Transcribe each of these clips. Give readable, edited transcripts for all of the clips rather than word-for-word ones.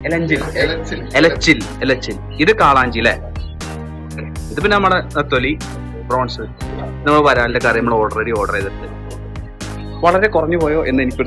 Elachil. This is Kalanjila. This is our bronze. We have already ordered it. What are the corny boy in the input?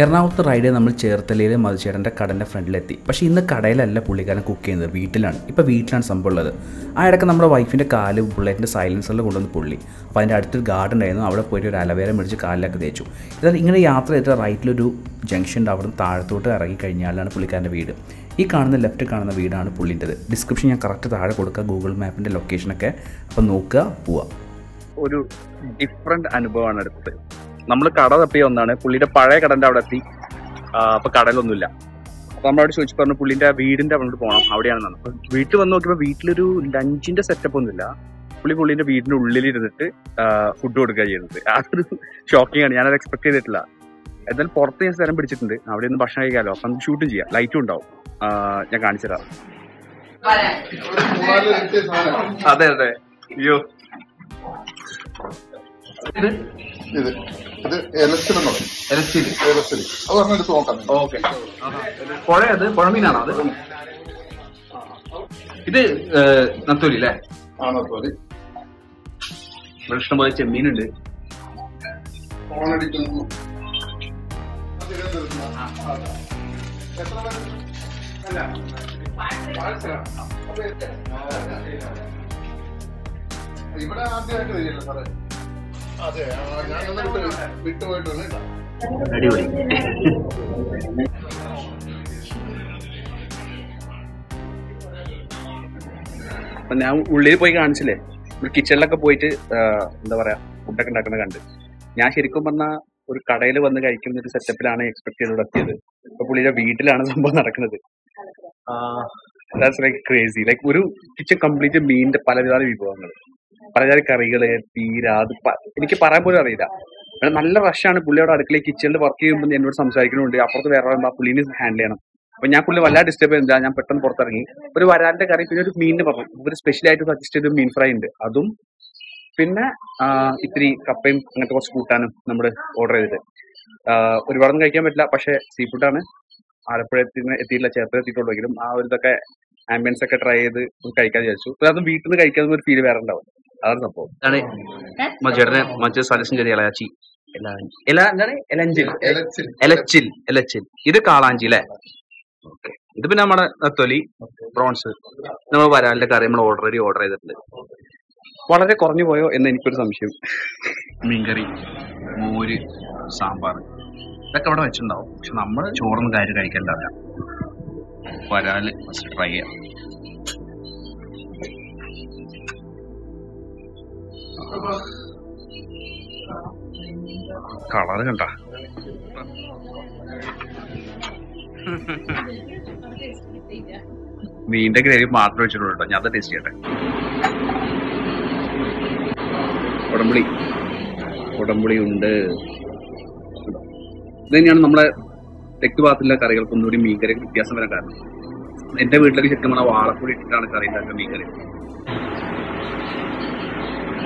എറണാകുളത്ത് ride ചെയ്ത് നമ്മൾ ചേർത്തലയിലെ മധുചേട്ടൻ്റെ കടൻ്റെ ഫ്രണ്ടിലെത്തി. പക്ഷേ ഇന്ന് കടയിലല്ല പുള്ളിക്കാരൻ cook ചെയ്യുന്നത്, വീട്ടിലാണ്. ഇപ്പോൾ വീട്ടിലാണ് സംഭവം ഉള്ളത്. ആ ഇടയ്ക്ക് നമ്മുടെ വൈഫിൻ്റെ കാല് ബുള്ളറ്റിൻ്റെ സൈലൻസറിൽ കൊണ്ടുവന്ന് പുള്ളി. അപ്പോൾ അതിൻ്റെ അടുത്തൊരു ഗാർഡൻ ഉണ്ടായിരുന്നു. അവിടെ പോയിട്ട് ഒരു അലവേര മേടിച്ച് കാലിലൊക്കെ തേച്ചു. ഇതായാലും ഇങ്ങനെ യാത്ര ചെയ്തിട്ട് റൈറ്റിലൊരു ജംഗ്ഷൻ ഉണ്ട്. അവിടുന്ന് താഴത്തോട്ട് ഇറങ്ങി കഴിഞ്ഞാലാണ് പുള്ളിക്കാരൻ്റെ വീട്. ഈ കാണുന്ന ലെഫ്റ്റ് കാണുന്ന വീടാണ് പുള്ളിൻ്റെത്. ഡിസ്ക്രിപ്ഷൻ ഞാൻ കറക്റ്റ് താഴെ കൊടുക്കുക, ഗൂഗിൾ മാപ്പിൻ്റെ ലൊക്കേഷനൊക്കെ. അപ്പോൾ നോക്കുക, പോവുക. ഒരു ഡിഫറെൻറ്റ് അനുഭവമാണ് അടുത്തത്. നമ്മൾ കട തപ്പിയ ഒന്നാണ്, പുള്ളിയുടെ പഴയ കടൻ്റെ അവിടെ എത്തി. അപ്പോൾ കടയിലൊന്നുമില്ല. അപ്പോൾ നമ്മളവിടെ ചോദിച്ചു പറഞ്ഞു പുള്ളിൻ്റെ വീടിൻ്റെ അവിടെ പോകണം, അവിടെയാണ്. അപ്പോൾ വീട്ടിൽ വന്ന് നോക്കിയപ്പോൾ വീട്ടിലൊരു ലഞ്ചിൻ്റെ സെറ്റപ്പ് ഒന്നുമില്ല. പുള്ളിൻ്റെ വീടിൻ്റെ ഉള്ളിലിരുന്നിട്ട് ഫുഡ് കൊടുക്കുക ചെയ്യുന്നത്. അതൊരു ഷോക്കിംഗ് ആണ്, ഞാനത് എക്സ്പെക്ട് ചെയ്തിട്ടില്ല. എന്നാലും പുറത്ത് ഞാൻ സ്ഥലം പിടിച്ചിട്ടുണ്ട്, അവിടെ നിന്ന് ഭക്ഷണം കഴിക്കാമല്ലോ. അപ്പം നമുക്ക് ഷൂട്ടും ചെയ്യാം, ലൈറ്റും ഉണ്ടാവും. ഞാൻ കാണിച്ചു തരാം. അതെ അതെ, അയ്യോ പുഴമീനാണോ അത്? ഇത് നത്തോലി അല്ലേ? ഇഷ്ടംപോലെ ചെമ്മീനുണ്ട്. ഇവിടെ ആദ്യമായിട്ട് വരികയല്ലേ സാറേ? അതെ, ഞാൻ വിട്ടുപോയിട്ട് അടിപൊളി. ഞാൻ ഉള്ളിൽ പോയി കാണിച്ചില്ലേ, കിച്ചണിലൊക്കെ പോയിട്ട് എന്താ പറയാ ഫുഡൊക്കെ ഉണ്ടാക്കുന്നത് കണ്ട്. ഞാൻ ശരിക്കും പറഞ്ഞാൽ ഒരു കടയിൽ വന്ന് കഴിക്കുന്ന ഒരു സെറ്റപ്പിലാണ് എക്സ്പെക്ട് ചെയ്ത് നടത്തിയത്. ഇപ്പൊ പുള്ളിയുടെ വീട്ടിലാണ് സംഭവം നടക്കുന്നത്. ക്രേസി ലൈക്ക് ഒരു കിച്ചൺ കംപ്ലീറ്റ് മീനിന്റെ പലവിധ വിഭവങ്ങൾ, പലചാരി കറികള്, തീര, അത് എനിക്ക് പറയാൻ പോലും അറിയില്ല. നല്ല റഷാണ്. പുള്ളിയോട് അടുക്കളയിൽ കിച്ചണിൽ വർക്ക് ചെയ്യുമ്പോൾ എന്നോട് സംസാരിക്കുന്നുണ്ട്. അപ്പുറത്ത് വേറെ ആ പുള്ളിനെ ഹാൻഡിൽ ചെയ്യണം. അപ്പൊ ഞാൻ പുള്ളി വല്ലാതെ ഡിസ്റ്റർബ് ചെയ്തില്ല. ഞാൻ പെട്ടെന്ന് പുറത്തിറങ്ങി ഒരു വരാലിന്റെ കറി, പിന്നെ ഒരു മീനിന് പറഞ്ഞു ഒരു സ്പെഷ്യലായിട്ട് സജസ്റ്റ് ചെയ്ത മീൻ ഫ്രൈ ഉണ്ട്, അതും പിന്നെ ഇത്തിരി കപ്പയും അങ്ങനത്തെ കുറച്ച് കൂട്ടാനും നമ്മൾ ഓർഡർ ചെയ്തിട്ട്. ഒരുപാടൊന്നും കഴിക്കാൻ പറ്റില്ല, പക്ഷെ സീ ഫുഡാണ്. ആലപ്പുഴ എത്തിയില്ല, ചേർത്തല എത്തിയിട്ടുള്ളെങ്കിലും ആ ഒരു ഇതൊക്കെ ആംബിയൻസ് ഒക്കെ ട്രൈ ചെയ്ത് കഴിക്കാൻ വിചാരിച്ചു. പിന്നെ അതും വീട്ടിൽ നിന്ന് കഴിക്കാവുന്ന ഒരു ഫീൽ വേറെ ഉണ്ടാവും. അതാണ് സംഭവം. മജേട്ടനെ മറ്റേ സജഷൻ ചെറിയ ഇളയാച്ചി എലച്ചിൽ. ഇത് കാളാഞ്ചി അല്ലേ? ഓക്കെ. ഇത് പിന്നെ നമ്മുടെ നത്തോലി ബ്രോൺസ്. നമ്മൾ വരാലിന്റെ കറി നമ്മൾ ഓൾറെഡി ഓർഡർ ചെയ്തിട്ടുണ്ട്. വളരെ കുറഞ്ഞു പോയോ എന്ന് എനിക്കൊരു സംശയം. മീൻകറി, മോര്, സാമ്പാർ ഇതൊക്കെ അവിടെ വെച്ചിട്ടുണ്ടാവും. പക്ഷെ നമ്മൾ ചോറൊന്നും കാര്യം കഴിക്കണ്ടാവില്ല. വരാല് ഫസ്റ്റ് ട്രൈ ചെയ്യാം. കളറ് കണ്ട, മീൻ്റെ ഗ്രേവി മാത്രം വെച്ചിട്ടുള്ളൂ കേട്ടോ. ഞാൻ അത് ടേസ്റ്റ് ചെയ്യട്ടെ. ഉടമ്പുളി ഉണ്ട്. ഇത് തന്നെയാണ് നമ്മളെ തെക്ക് ഭാഗത്തുള്ള കറികൾക്ക് ഒന്നുകൂടി മീൻകറി വ്യത്യാസം വരാൻ കാരണം. എൻ്റെ വീട്ടിലേക്ക് ശരിക്കും നമ്മളെ വാളപ്പൊടി ഇട്ടിട്ടാണ് കറി ഉണ്ടാക്കുന്നത് മീൻകറി.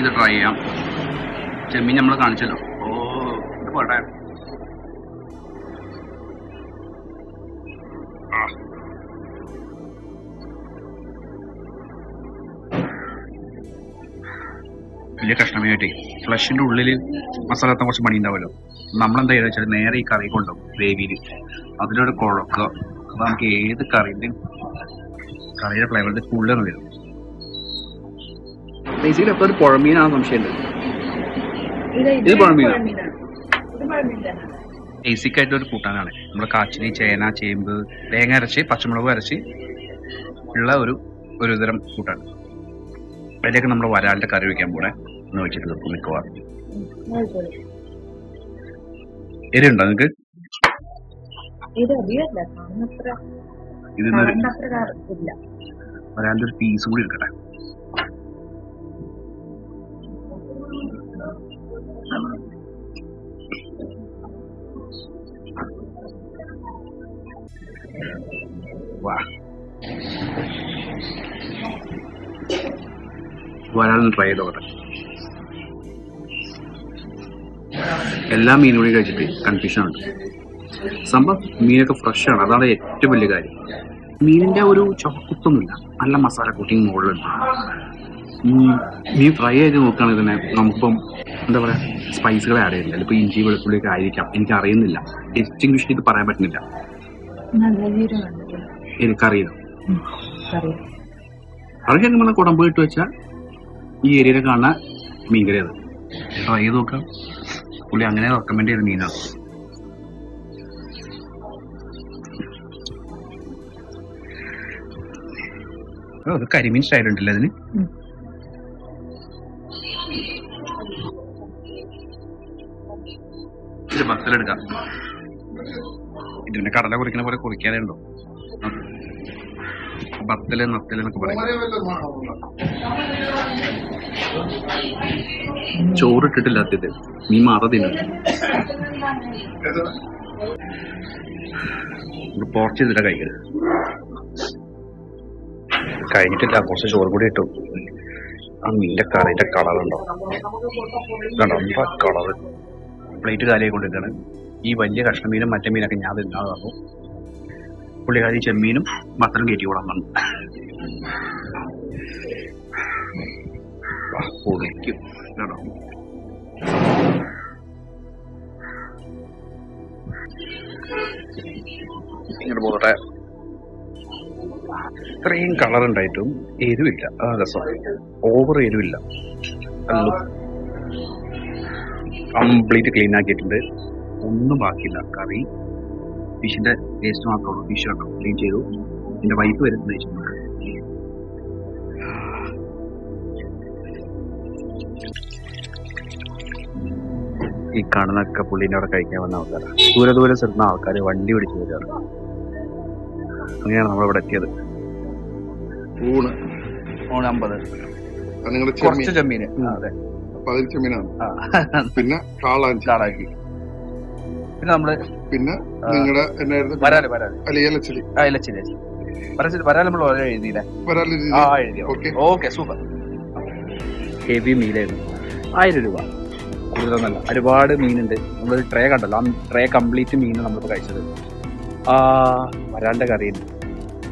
ഇത് ട്രൈ ചെയ്യാം. ചെമ്മീൻ നമ്മൾ കാണിച്ചല്ലോ. ഓ, ഇത് പോട്ടെ. Flesh into Lily Masala was money novel. Namlan the Eritrean Caricolo, baby. Other core of Lanke, the Caribbean Carrier Flavor, the cooler will. They see the first Pormina from Shell. The Pormina. A sick at the Putana, Makachi, China, Chamber, Langarachi, Pachamavarachi, Lauru, Uruzeram Putan. I take a number of adult carrier camera. No, it's a good car. It is not good. It is weird. It is not a piece of it. Wow. Well, try it over. Ella mean only gets confusion. Some mean a fresh and other table guy. Mean there would chop Kutumula, and la masara cooking model. Me fry it and the spice glad, and the PNG will put a cup in Carinilla, distinguished the parameter Nilla. In Carino. Are you going to go on to a chair? This is me. This is my recommendation. I recommend this. Oh, the curry means silent, isn't it? This is a salad. This is a carla. Chore tittle at it. Mima dinner. The porch is the guy. Kind of the horses over good too. I mean, the car is a color. The number color. Plated the lake on the gun. Even the Ashtamina Matamina can have it. Pulihari Cheminum, Matan Gate Yoraman. Thank you. Three color and item, Edwilla, that's all. Over Edwilla. Completely clean. I get in there. Unubakila curry. Fish in the taste of our fish or clean cheru in the white to eritration. A carna capulina or caicavana. Two others are now carry one duty to the other. We are not about together. On ambassador. I'm going to change a minute. Pinna, Carla and Charaki. Pinna, okay, super. Heavy meal. I did one. I reward a mean in the track and alarm track complete mean number of guys. Varanda Garin.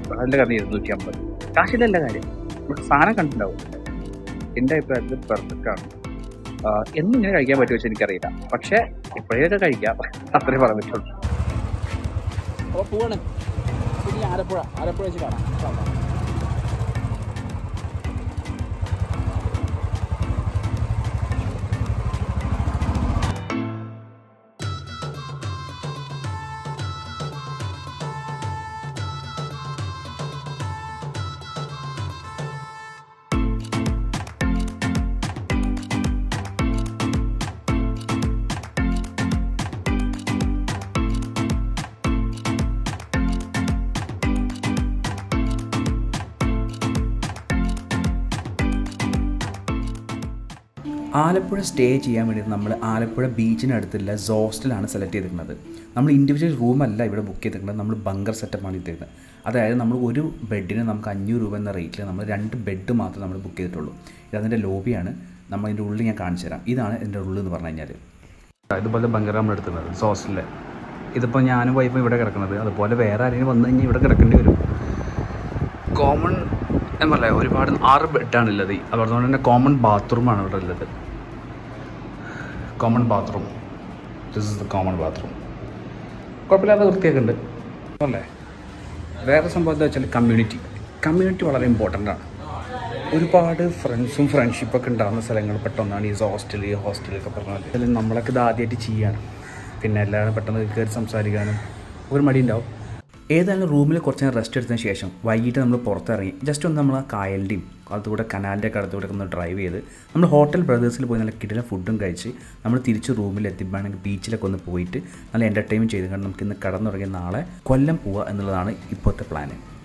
Varanda Garin is good. Kashida Lagari. But Sana can't know. Independent with perfect car. In the area, I gave a tuition career. But share a prayer that I gave after a while. Oh, poor Arabra, Arabra. Alapura stay ചെയ്യാൻ വേണ്ടി നമ്മൾ ആലപ്പുഴ ബീച്ചിന് അടുത്തുള്ള ഹോസ്റ്റലാണ് select ചെയ്തിരിക്കുന്നത്. നമ്മൾ individual room അല്ല ഇവിടെ book ചെയ്തിരിക്കുന്നത്. നമ്മൾ ബങ്കർ സെറ്റപ്പ് ആണ് ചെയ്തിരിക്കുന്നത്. അതായത് നമ്മൾ ഒരു ബെഡിന് നമുക്ക് 500 രൂപ എന്ന റേറ്റിൽ നമ്മൾ രണ്ട് ബെഡ് മാത്രമേ നമ്മൾ ബുക്ക് ചെയ്തിട്ടുള്ളൂ. ഇതിന്റെ ലോബിയാണ്. നമ്മൾ ഇതിന്റെ ഉള്ളിൽ ഞാൻ കാണിച്ചു തരാം. ഇതാണ് ഇതിന്റെ ഉള്ളിൽ എന്ന് പറഞ്ഞു കഴിഞ്ഞാൽ. ഇതുപോലെ ബങ്കർ നമ്മൾ എടുത്തതാണ്. ഹോസ്റ്റലിലെ. ഇതിപ്പോൾ ഞാനും വൈഫും ഇവിടെ കിടക്കുന്നത്, അതുപോലെ വേറെ ആരെങ്കിലും വന്നു കഴിഞ്ഞാൽ ഇവിടെ കിടക്കേണ്ടി വരും. കോമൺ എന്നല്ലേ, ഒരുപാട് 6 ബെഡാണുള്ളത്. അതുകൊണ്ട് തന്നെ കോമൺ ബാത്റൂമാണ് ഇവിടെ ഉള്ളത്. Common bathroom, this is the common bathroom. കുഴപ്പമില്ലാതെ വൃത്തിയൊക്കെ ഉണ്ട് അല്ലേ. വേറെ സംഭവം എന്താ വെച്ചാൽ കമ്മ്യൂണിറ്റി വളരെ ഇമ്പോർട്ടൻ്റ് ആണ്. ഒരുപാട് ഫ്രണ്ട്സും ഫ്രണ്ട്ഷിപ്പൊക്കെ ഉണ്ടാകുന്ന സ്ഥലങ്ങൾ പെട്ടെന്നാണ് ഈ ഹോസ്റ്റലൊക്കെ പറഞ്ഞാൽ. അതിൽ നമ്മളൊക്കെ ഇത് ആദ്യമായിട്ട് ചെയ്യാണ്, പിന്നെ എല്ലാവരും പെട്ടെന്ന് കയറി സംസാരിക്കാനും ഒരു മടി ഉണ്ടാവും. ഏതായാലും റൂമിൽ കുറച്ച് നേരം റെസ്റ്റ് എടുത്തതിന് ശേഷം വൈകിട്ട് നമ്മൾ പുറത്തിറങ്ങി ജസ്റ്റ് ഒന്ന് നമ്മൾ ആ കായലിൻ്റെയും അതുകൂടെ കനാലിൻ്റെ ഒക്കെ അടുത്തുകൂടെ ഒന്ന് ഡ്രൈവ് ചെയ്ത് നമ്മൾ ഹോട്ടൽ ബ്രദേഴ്സിൽ പോയി നല്ല കിടിലൻ ഫുഡും കഴിച്ച് നമ്മൾ തിരിച്ച് റൂമിലെത്തിക്കുകയാണെങ്കിൽ ബീച്ചിലൊക്കെ ഒന്ന് പോയിട്ട് നല്ല എൻ്റർടൈൻമെൻറ്റ് ചെയ്ത് കണ്ട് നമുക്കിന്ന് കടന്നുറങ്ങി നാളെ കൊല്ലം പോവുക എന്നുള്ളതാണ് ഇപ്പോഴത്തെ പ്ലാന്.